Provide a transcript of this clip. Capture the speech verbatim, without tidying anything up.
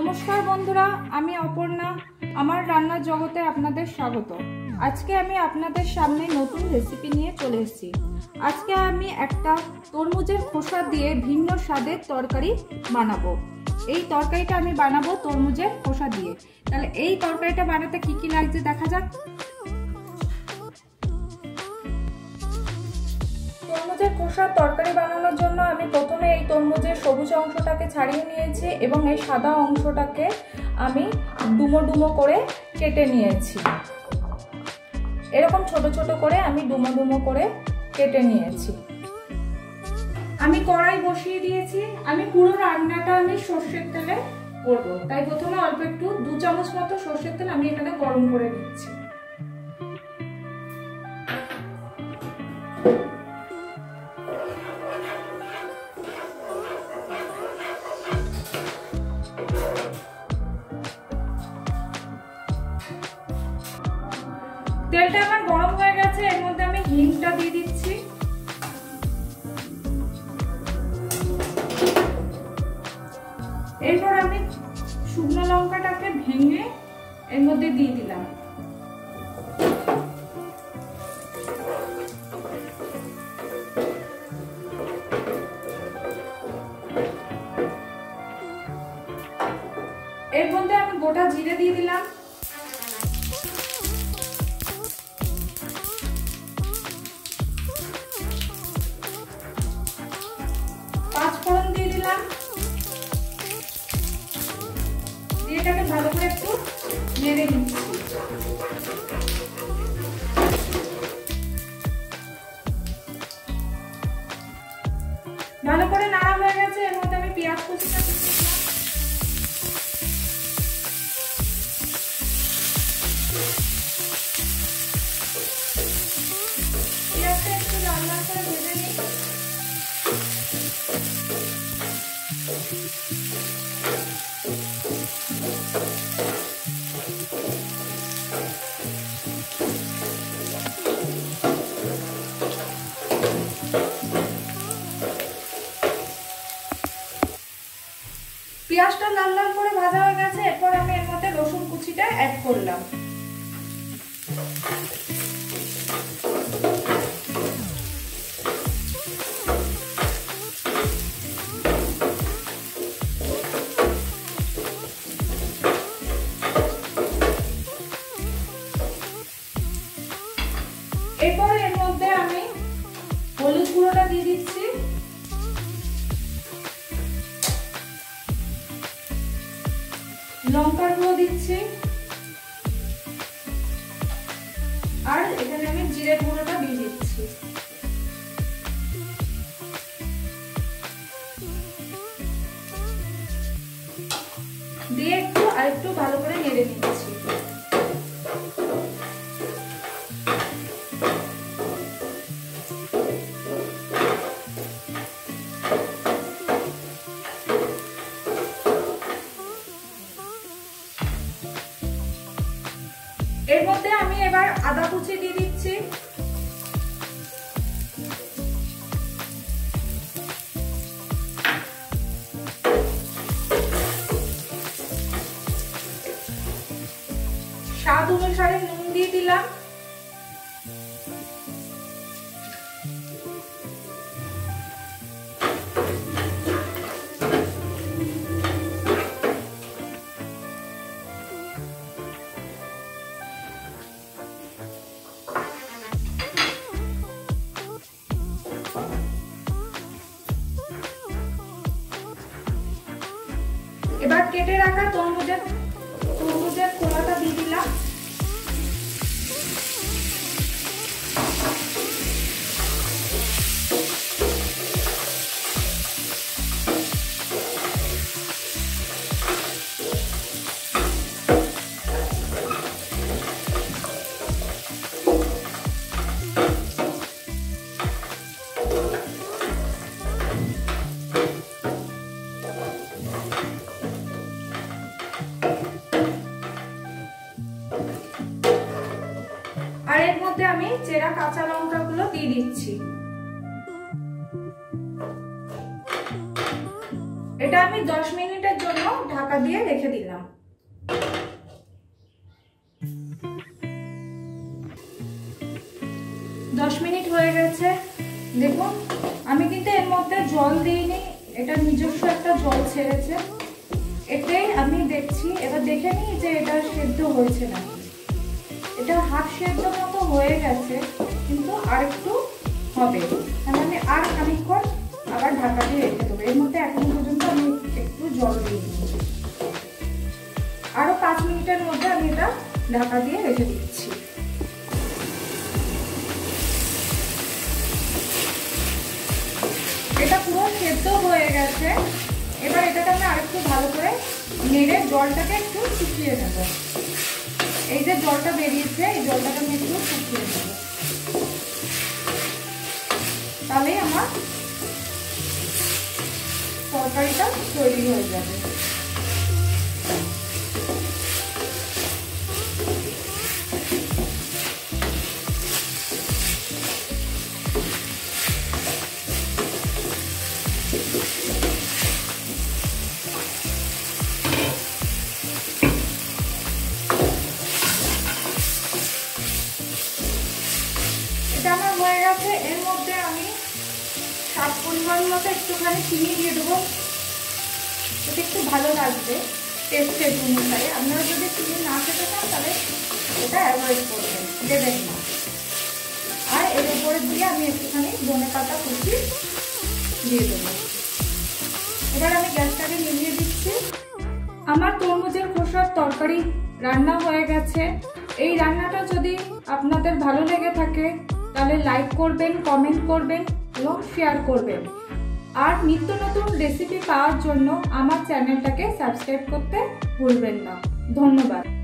নমস্কার বন্ধুরা, আমি অপর্ণা। আমার রান্নার জগতে আপনাদের স্বাগত। আজকে আমি আপনাদের সামনে নতুন রেসিপি নিয়ে চলে এসেছি। আজকে আমি একটা তরমুজের খোসা দিয়ে ভিন্ন স্বাদের তরকারি বানাবো। এই তরকারিটা আমি বানাবো তরমুজের খোসা দিয়ে। তাহলে এই তরকারিটা বানাতে কি কি লাগছে দেখা যাক। তরমুজের খোসার তরকারি বানানোর জন্য আমি প্রথমে এই তরমুজের সবুজ অংশটাকে ছাড়িয়ে নিয়েছি এবং এই সাদা অংশটাকে আমি ডুমো ডুমো করে কেটে নিয়েছি। এরকম ছোট ছোট করে আমি ডুমো ডুমো করে কেটে নিয়েছি। আমি কড়াই বসিয়ে দিয়েছি। আমি পুরো রান্নাটা আমি সর্ষের তেলে করব, তাই প্রথমে অল্প একটু দু চামচ মতো সর্ষের তেল আমি এখানে গরম করে দিচ্ছি। তেলটা আমার গরম হয়ে গেছে, এর মধ্যে আমি হিংটা দিয়ে দিচ্ছি। এরপর আমি শুকনো লঙ্কাটাকে ভেঙে এর মধ্যে দিয়ে দিলাম। এর মধ্যে আমি গোটা জিরে দিয়ে দিলাম। এটাকে ভালো করে একটু নেড়ে নিচ্ছি। ভালো করে নাড়া হয়ে গেছে, এর মধ্যে আমি পেঁয়াজ কুচিটা দিয়ে দিলাম। পেঁয়াজটা একটু লাল লাল করে ভেজে নিই। পেঁয়াজটা লাল লাল করে ভাজা হয়ে গেছে। এরপর আমি এর মধ্যে রসুন কুচিটা অ্যাড করলাম। এরপর এর মধ্যে আমি হলুদ গুঁড়োটা দিয়ে দিচ্ছি। লঙ্কার গুঁড়ো দিচ্ছি। আর এখানে আমি জিরে গুঁড়োটা দিয়ে দিচ্ছি। দিয়ে একটু আর একটু ভালো করে নেড়ে নিচ্ছি। এর মধ্যে আমি এবার আদা কুচি দিয়ে দিচ্ছি। স্বাদ অনুসারে নুন দিয়ে দিলাম। এবার কেটে রাখা তরমুজের তরমুজের খোসাটা দিয়ে দিলাম। আর এর মধ্যে আমি চেরা কাঁচা লঙ্কা গুলো দিয়ে দিচ্ছি। এটা আমি দশ মিনিটের জন্য ঢাকা দিয়ে রেখে দিলাম। দশ মিনিট হয়ে গেছে। দেখুন আমি কিন্তু এর মধ্যে জল দিইনি, এটা নিজস্ব একটা জল ছেড়েছে। এটাই আমি দেখছি, এবার দেখে নিই যে এটা সেদ্ধ হয়েছে না। এটা হাফ সেদ্ধ মতো হয়ে গেছে, কিন্তু আর একটু হবে। তার মানে আর খানিকক্ষণ আবার ঢাকা দিয়ে রেখে দেবো। এর মধ্যে এখনো পর্যন্ত আমি একটু জল দিই, আরও পাঁচ মিনিটের মধ্যে আমি এটা ঢাকা দিয়ে রেখে দিচ্ছি। এটা পুরো সেদ্ধ হয়ে গেছে। এবার এটাকে আমি আরেকটু ভালো করে নেড়ে জলটাকে একটু শুকিয়ে নেব। এই যে জলটা বেরিয়েছে, এই জলটাকে আমি একটু শুকিয়ে নেব, তাহলেই আমার তরকারিটা তৈরি হয়ে যাবে। এটা আমার হয়ে গেছে। এর মধ্যে আমি সাত পরিমাণ মতো একটুখানি চিনি দিয়ে দেবো, এটা একটু ভালো লাগবে টেস্টের অনুযায়ী। আপনারা যদি চিনি না খেতে চান তাহলে এটা অ্যাভয়েড করবেন, দেবেন না। আর এর উপরে দিয়ে আমি একটুখানি ধনে পাতা কুচি দিয়ে দেবো। এবার আমি গ্যাসটাকে নিভিয়ে দিচ্ছি। আমার তরমুজের খোসার তরকারি রান্না হয়ে গেছে। এই রান্নাটা যদি আপনাদের ভালো লেগে থাকে তাহলে লাইক করবেন, কমেন্ট করবেন এবং শেয়ার করবেন। আর নিত্য নতুন রেসিপি পাওয়ার জন্য আমার চ্যানেলটাকে সাবস্ক্রাইব করতে ভুলবেন না। ধন্যবাদ।